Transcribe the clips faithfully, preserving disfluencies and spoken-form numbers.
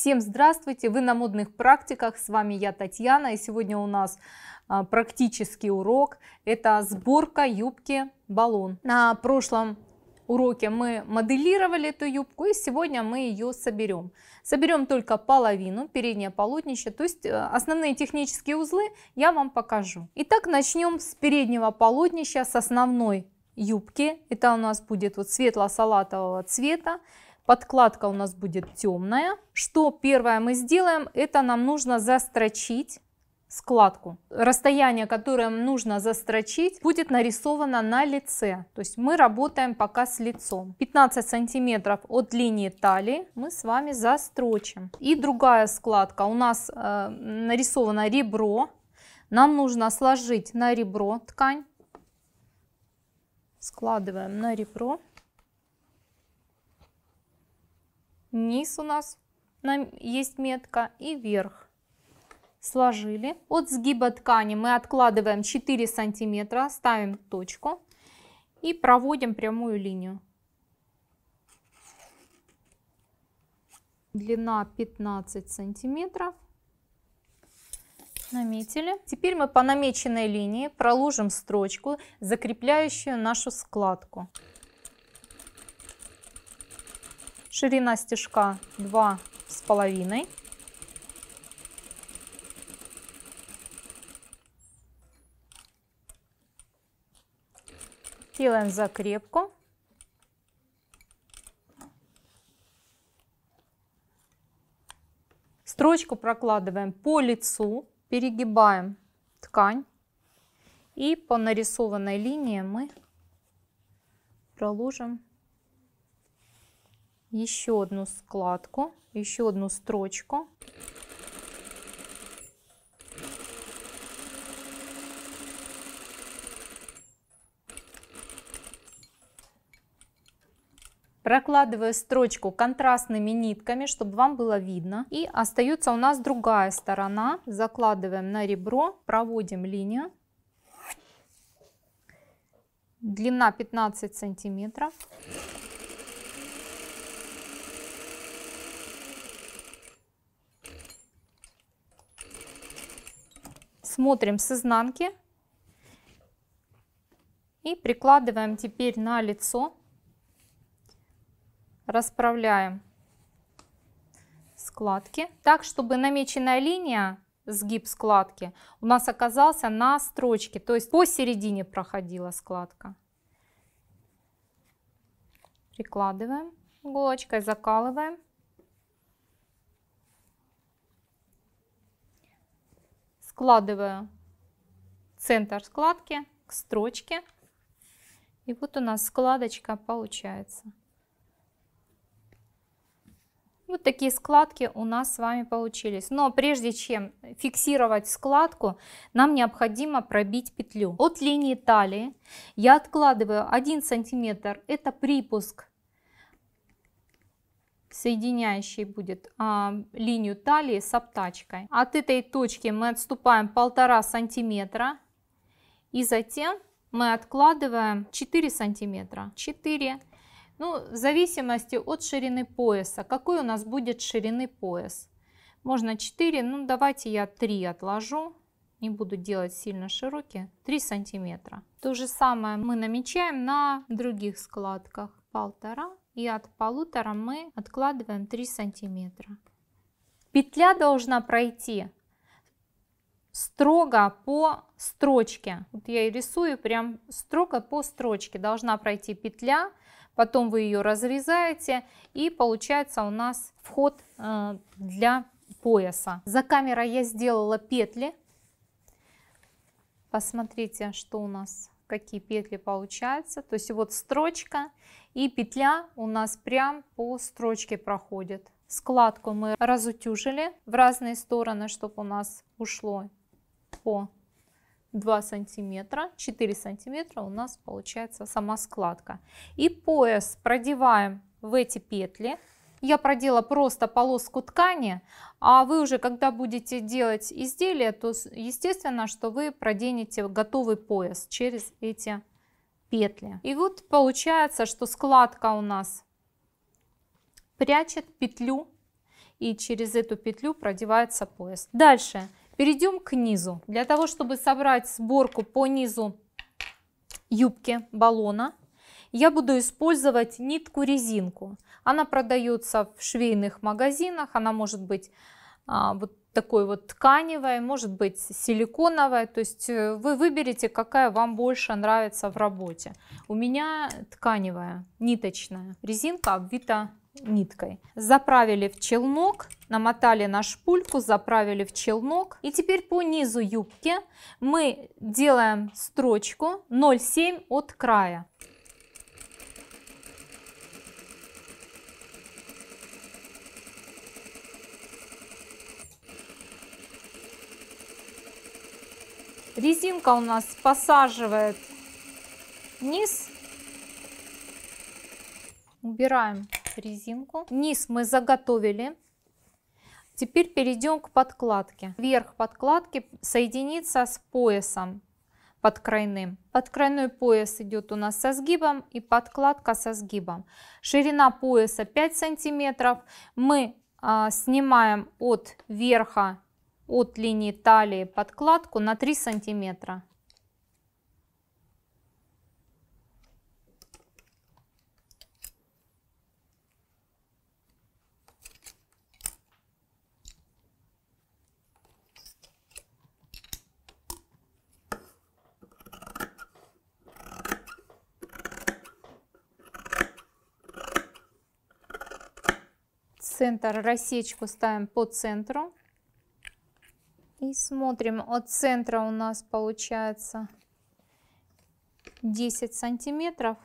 Всем здравствуйте! Вы на модных практиках, с вами я, Татьяна, и сегодня у нас практический урок. Это сборка юбки баллон. На прошлом уроке мы моделировали эту юбку, и сегодня мы ее соберем. Соберем только половину, переднее полотнище, то есть основные технические узлы я вам покажу. Итак, начнем с переднего полотнища, с основной юбки. Это у нас будет вот светло-салатового цвета. Подкладка у нас будет темная. Что первое мы сделаем, это нам нужно застрочить складку. Расстояние, которое нужно застрочить, будет нарисовано на лице. То есть мы работаем пока с лицом. пятнадцать сантиметров от линии талии мы с вами застрочим. И другая складка. У нас э, нарисовано ребро. Нам нужно сложить на ребро ткань. Складываем на ребро. Низ у нас есть метка и верх. Сложили. От сгиба ткани мы откладываем четыре сантиметра, ставим точку и проводим прямую линию. Длина пятнадцать сантиметров. Наметили. Теперь мы по намеченной линии проложим строчку, закрепляющую нашу складку. Ширина стежка два с половиной. Делаем закрепку. Строчку прокладываем по лицу, перегибаем ткань и по нарисованной линии мы проложим еще одну складку, еще одну строчку. Прокладываю строчку контрастными нитками, чтобы вам было видно. И остается у нас другая сторона. Закладываем на ребро, проводим линию. Длина пятнадцать сантиметров. Смотрим с изнанки и прикладываем теперь на лицо, расправляем складки так, чтобы намеченная линия, сгиб складки у нас оказался на строчке, то есть посередине проходила складка. Прикладываем иголочкой, закалываем. Складываю центр складки к строчке, и вот у нас складочка получается. Вот такие складки у нас с вами получились. Но прежде чем фиксировать складку, нам необходимо пробить петлю. От линии талии я откладываю один сантиметр, это припуск, соединяющий будет а, линию талии с обтачкой. От этой точки мы отступаем полтора сантиметра и затем мы откладываем четыре сантиметра, четыре, ну, в зависимости от ширины пояса. Какой у нас будет ширины пояс? Можно четыре, ну давайте я три отложу, не буду делать сильно широкие, три сантиметра. То же самое мы намечаем на других складках, полтора. И от полутора мы откладываем три сантиметра. Петля должна пройти строго по строчке. Вот я и рисую прям строго по строчке. Должна пройти петля, потом вы ее разрезаете, и получается у нас вход для пояса. За камерой я сделала петли. Посмотрите, что у нас, какие петли получаются. То есть вот строчка и петля у нас прям по строчке проходит. Складку мы разутюжили в разные стороны, чтобы у нас ушло по два сантиметра, четыре сантиметра у нас получается сама складка. И пояс продеваем в эти петли. Я продела просто полоску ткани, а вы уже, когда будете делать изделие, то естественно, что вы проденете готовый пояс через эти петли. И вот получается, что складка у нас прячет петлю, и через эту петлю продевается пояс. Дальше перейдем к низу. Для того чтобы собрать сборку по низу юбки баллона, я буду использовать нитку-резинку. Она продается в швейных магазинах, она может быть а, вот такой вот тканевой, может быть силиконовой, то есть вы выберете, какая вам больше нравится в работе. У меня тканевая, ниточная резинка, обвита ниткой. Заправили в челнок, намотали на шпульку, заправили в челнок. И теперь по низу юбки мы делаем строчку ноль семь от края. Резинка у нас посаживает низ. Убираем резинку. Низ мы заготовили. Теперь перейдем к подкладке. Верх подкладки соединится с поясом подкрайным. Подкрайной пояс идет у нас со сгибом и подкладка со сгибом. Ширина пояса пять сантиметров. Мы а, снимаем от верха, от линии талии подкладку на три сантиметра. Центр рассечку ставим по центру. И смотрим, от центра у нас получается десять сантиметров.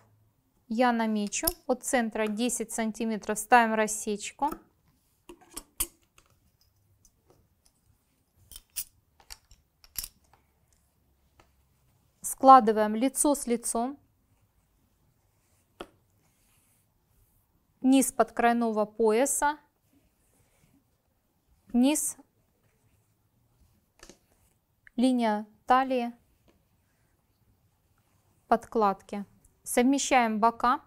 Я намечу. От центра десять сантиметров ставим рассечку. Складываем лицо с лицом. Низ подкрайного пояса. Низ. Линия талии, подкладки. Совмещаем бока,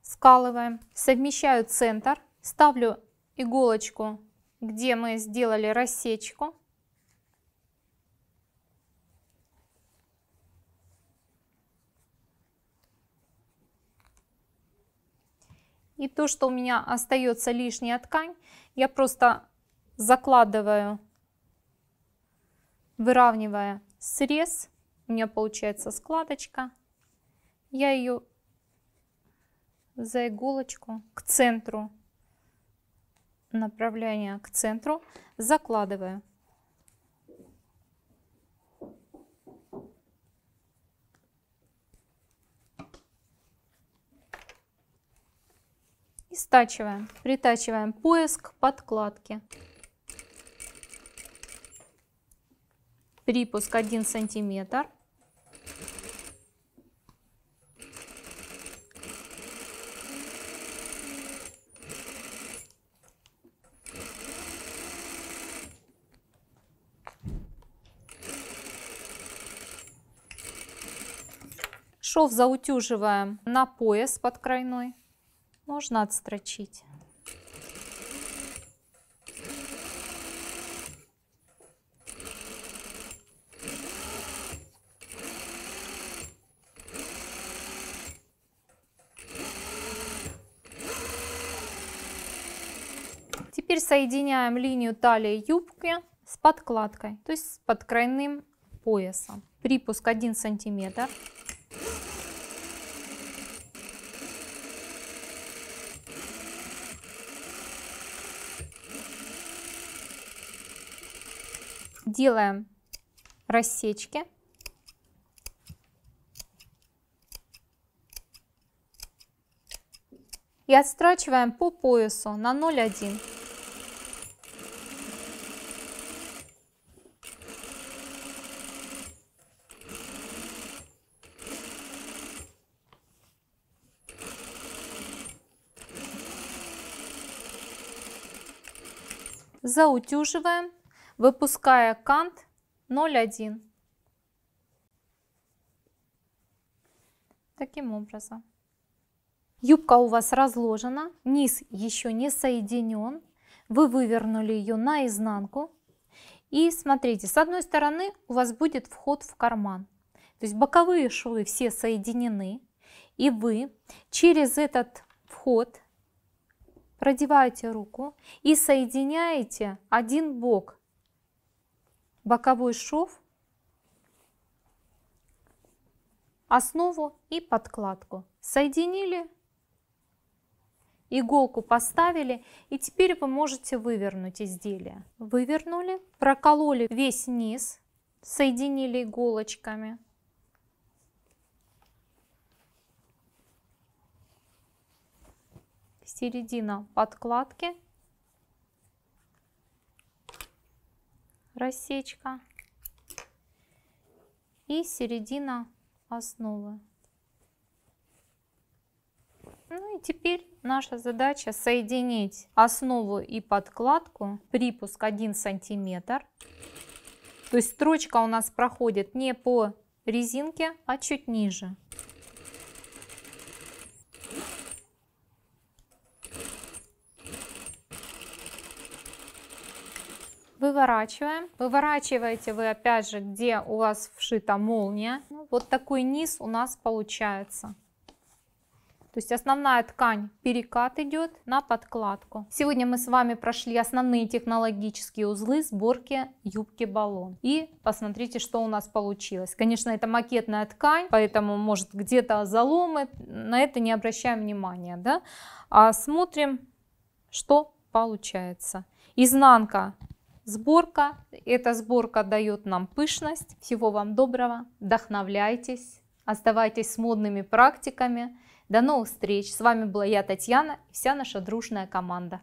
скалываем. Совмещаю центр, ставлю иголочку, где мы сделали рассечку. И то, что у меня остается лишняя ткань, я просто закладываю, выравнивая срез, у меня получается складочка, я ее за иголочку к центру, направление к центру, закладываю. И стачиваем, притачиваем пояс к подкладке. Припуск один сантиметр. Шов заутюживаем на пояс подкрайной. Можно отстрочить. Теперь соединяем линию талии юбки с подкладкой, то есть с подкрайным поясом. Припуск один сантиметр. Делаем рассечки. И отстрачиваем по поясу на ноль один. Заутюживаем, выпуская кант ноль один. Таким образом. Юбка у вас разложена, низ еще не соединен, вы вывернули ее наизнанку. И смотрите, с одной стороны у вас будет вход в карман, то есть боковые швы все соединены, и вы через этот вход продеваете руку и соединяете один бок, боковой шов, основу и подкладку. Соединили, иголку поставили, и теперь вы можете вывернуть изделие. Вывернули, прокололи весь низ, соединили иголочками. Середина подкладки, рассечка и середина основы. Ну и теперь наша задача соединить основу и подкладку, припуск один сантиметр. То есть строчка у нас проходит не по резинке, а чуть ниже. Выворачиваем. Выворачиваете вы опять же, где у вас вшита молния. Вот такой низ у нас получается. То есть основная ткань, перекат идет на подкладку. Сегодня мы с вами прошли основные технологические узлы сборки юбки-баллон. И посмотрите, что у нас получилось. Конечно, это макетная ткань, поэтому может где-то заломы. На это не обращаем внимания. Да? А смотрим, что получается. Изнанка. Сборка. Эта сборка дает нам пышность. Всего вам доброго. Вдохновляйтесь. Оставайтесь с модными практиками. До новых встреч! С вами была я, Татьяна, и вся наша дружная команда.